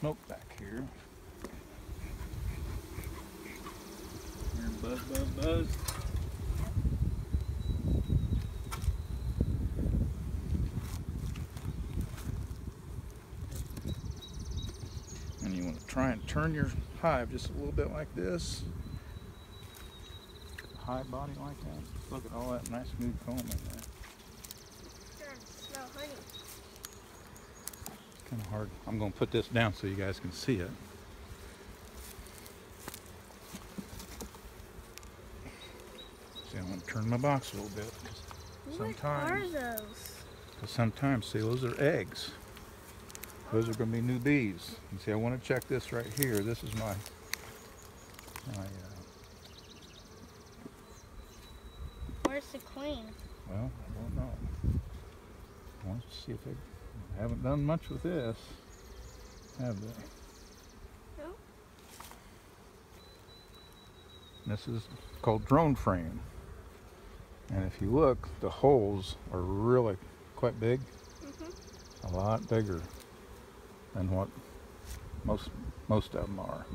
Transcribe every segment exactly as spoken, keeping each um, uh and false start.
smoke back here. Here, buzz, buzz, buzz. And you want to try and turn your hive just a little bit like this. High body like that. Look at all that nice smooth comb in there. It's gonna smell honey. It's kind of hard. I'm gonna put this down so you guys can see it. See, I want to turn my box a little bit. What sometimes, are those? Because sometimes, see, those are eggs. Those are gonna be new bees. And see, I want to check this right here. This is my my. Uh, Where's the queen? Well, I don't know. I want to see if they I haven't done much with this, have they? No. This is called drone frame. And if you look, the holes are really quite big. Mm-hmm. A lot bigger than what most most of them are.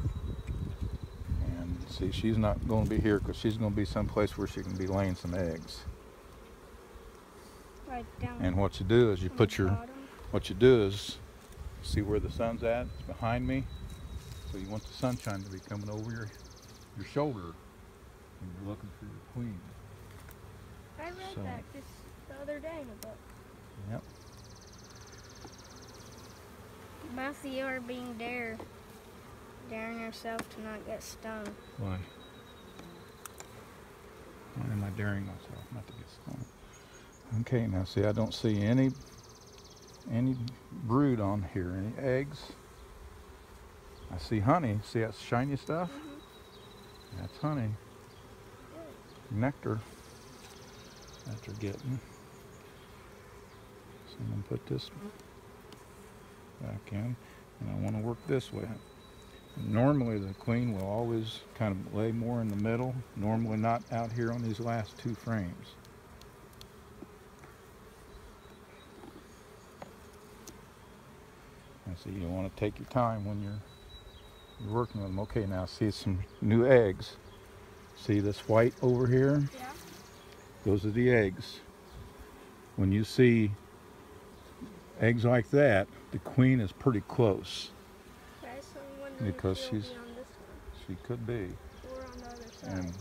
See, she's not going to be here because she's going to be someplace where she can be laying some eggs. Right down. And what you do is you put your, bottom. what you do is, see where the sun's at? It's behind me. So you want the sunshine to be coming over your, your shoulder when you're looking for your queen. I read so. that just the other day in a book. Yep. Mousy are being dare. Daring yourself to not get stung. Why? Why am I daring myself not to get stung? Okay, now see, I don't see any any brood on here, any eggs. I see honey. See that shiny stuff? Mm-hmm. That's honey. Good. Nectar that you're getting. So I'm gonna put this back in, and I want to work this way. Normally the queen will always kind of lay more in the middle, normally not out here on these last two frames. And so you want to take your time when you're, you're working with them. Okay, now see some new eggs. See this white over here? Yeah. Those are the eggs. When you see eggs like that, the queen is pretty close. Because she's, be on this one. she could be, or on the other side. And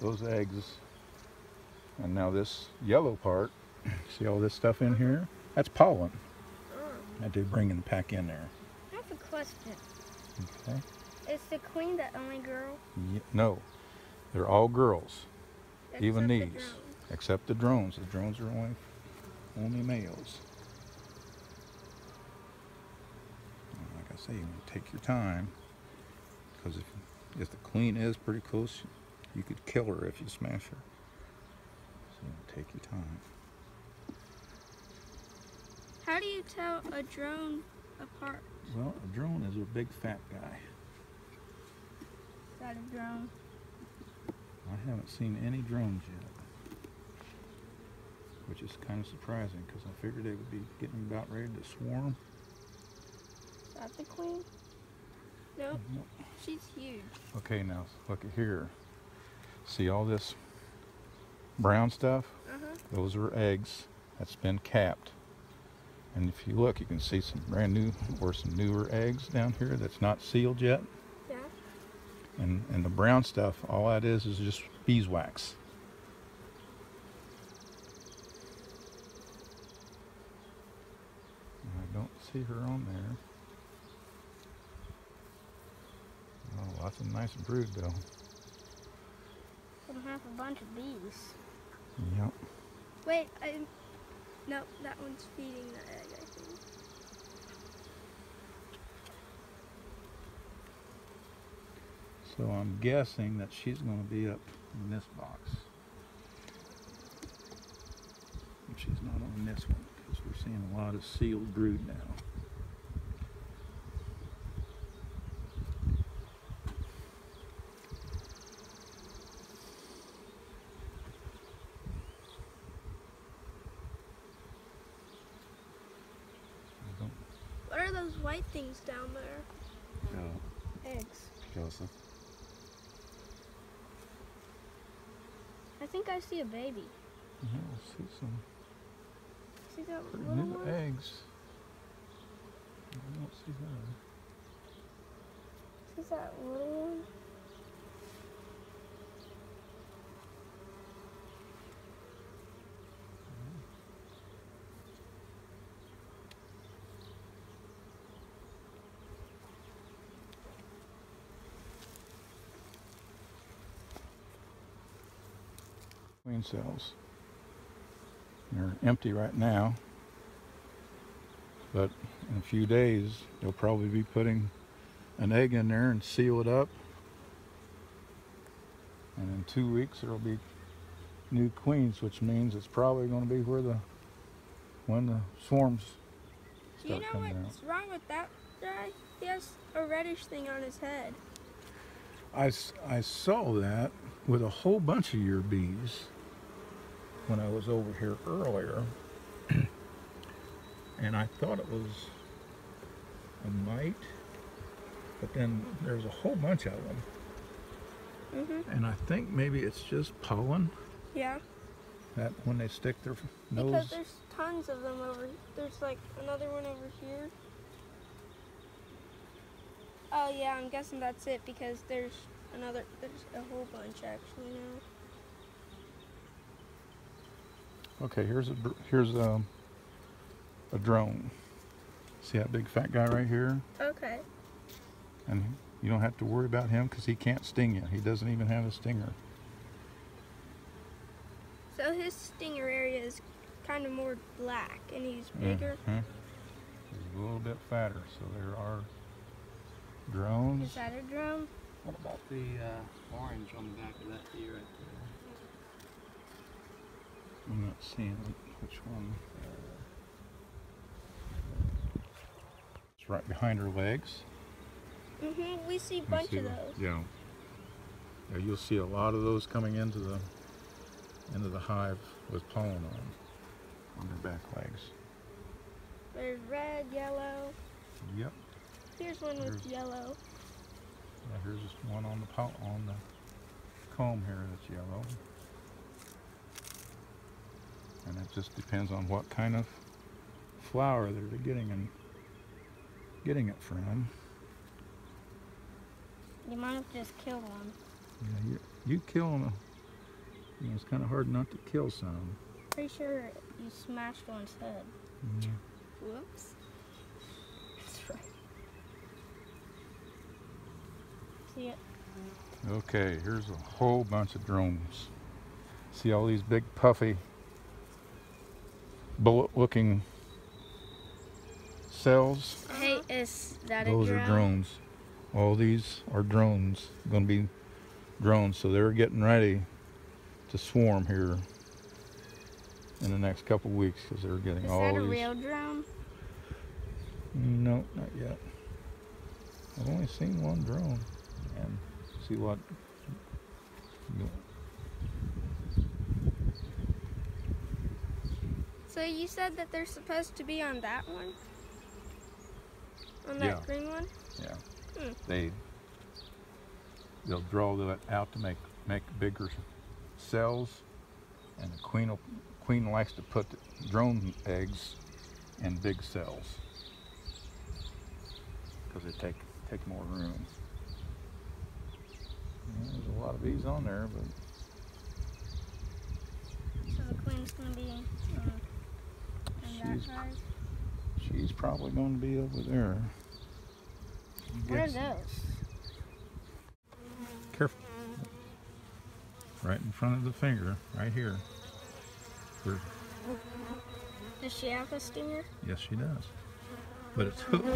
those eggs, and now this yellow part, see all this stuff in here? That's pollen. Mm. I do bring it back in there. I have a question. Okay. Is the queen the only girl? Yeah, no, they're all girls, except even these, the except the drones. The drones are only, only males. Say, you want to take your time, because if, if the queen is pretty close, you could kill her if you smash her. So you want to take your time. How do you tell a drone apart? Well, a drone is a big fat guy. Is that a drone? I haven't seen any drones yet, which is kind of surprising because I figured they would be getting about ready to swarm. Is that the queen? Nope. Nope. She's huge. Okay, now look at here. See all this brown stuff? Uh-huh. Those are eggs that's been capped. And if you look, you can see some brand new or some newer eggs down here that's not sealed yet. Yeah. And and the brown stuff, all that is is just beeswax. I don't see her on there. Oh, lots of nice brood though. It'll have a bunch of bees. Yep. Wait, I no, that one's feeding the egg, I think. So I'm guessing that she's gonna be up in this box. If she's not on this one, because we're seeing a lot of sealed brood now. What are those white things down there? No. Eggs. Joseph. I think I see a baby. Yeah, I see some. See that pretty little one? Eggs. I don't see that. See that little one? Queen cells. They're empty right now, but in a few days they'll probably be putting an egg in there and seal it up, and in two weeks there'll be new queens, which means it's probably going to be where the when the swarms start. Do you know what's out. wrong with that guy? He has a reddish thing on his head. I, I saw that with a whole bunch of your bees when I was over here earlier, and I thought it was a mite, but then there's a whole bunch of them, mm-hmm. and I think maybe it's just pollen. Yeah. That when they stick their nose. Because there's tons of them over. There's like another one over here. Oh yeah, I'm guessing that's it because there's another. There's a whole bunch actually now. Okay, here's a here's a, a drone. See that big fat guy right here? Okay. And you don't have to worry about him because he can't sting you. He doesn't even have a stinger. So his stinger area is kind of more black, and he's bigger. Mm-hmm. He's a little bit fatter. So there are drones. Is that a drone? What about the uh, orange on the back of that tree right there? I'm not seeing which one. It's right behind her legs. Mm-hmm. We see a bunch see of them. those. Yeah. yeah. You'll see a lot of those coming into the into the hive with pollen on on their back legs. There's red, yellow. Yep. Here's one here's, with yellow. Yeah, here's one on the on the comb here that's yellow. And it just depends on what kind of flower they're getting and getting it from. You might have just killed one. Yeah, you, you kill them. You know, it's kind of hard not to kill some. Pretty sure you smashed one's head. Yeah. Whoops. That's right. See it? Okay, here's a whole bunch of drones. See all these big puffy bullet-looking cells. Hey, is that Those a drone? Those are drones. All these are drones. Going to be drones, so they're getting ready to swarm here in the next couple weeks because they're getting is all these. Is that a real drone? No, not yet. I've only seen one drone, and see what. No. So you said that they're supposed to be on that one? On that yeah. green one? Yeah. Hmm. They, they'll draw that out to make, make bigger cells, and the queen, will, queen likes to put drone eggs in big cells because they take, take more room. Yeah, there's a lot of bees on there, but... So the queen's going to be... Uh, She's, she's probably going to be over there. What are those? Careful. Right in front of the finger, right here. There's... Does she have a stinger? Yes, she does. But it's hooked.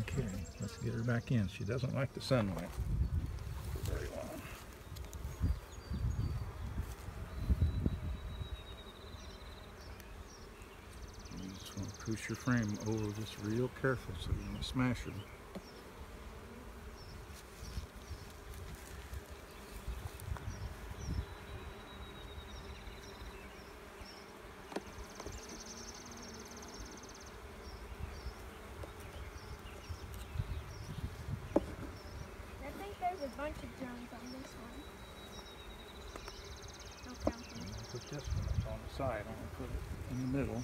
Okay, let's get her back in. She doesn't like the sunlight. Push your frame over this real careful so you don't smash it. bunch of drones on this one. No counting. I'm gonna put this one up on the side. I'm gonna put it in the middle.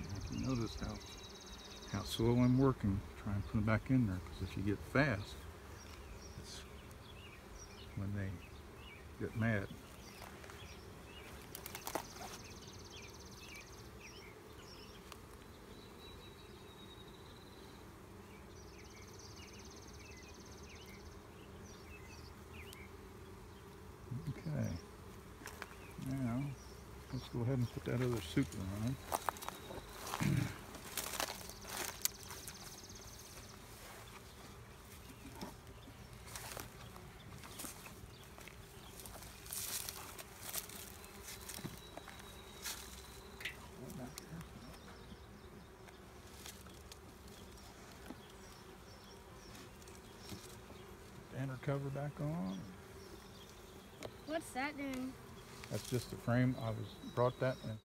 You can notice how how slow I'm working. Try and put it back in there, because if you get fast, it's when they get mad. Okay, now let's go ahead and put that other super on. Cover back on. What's that doing? That's just the frame. I was brought that in.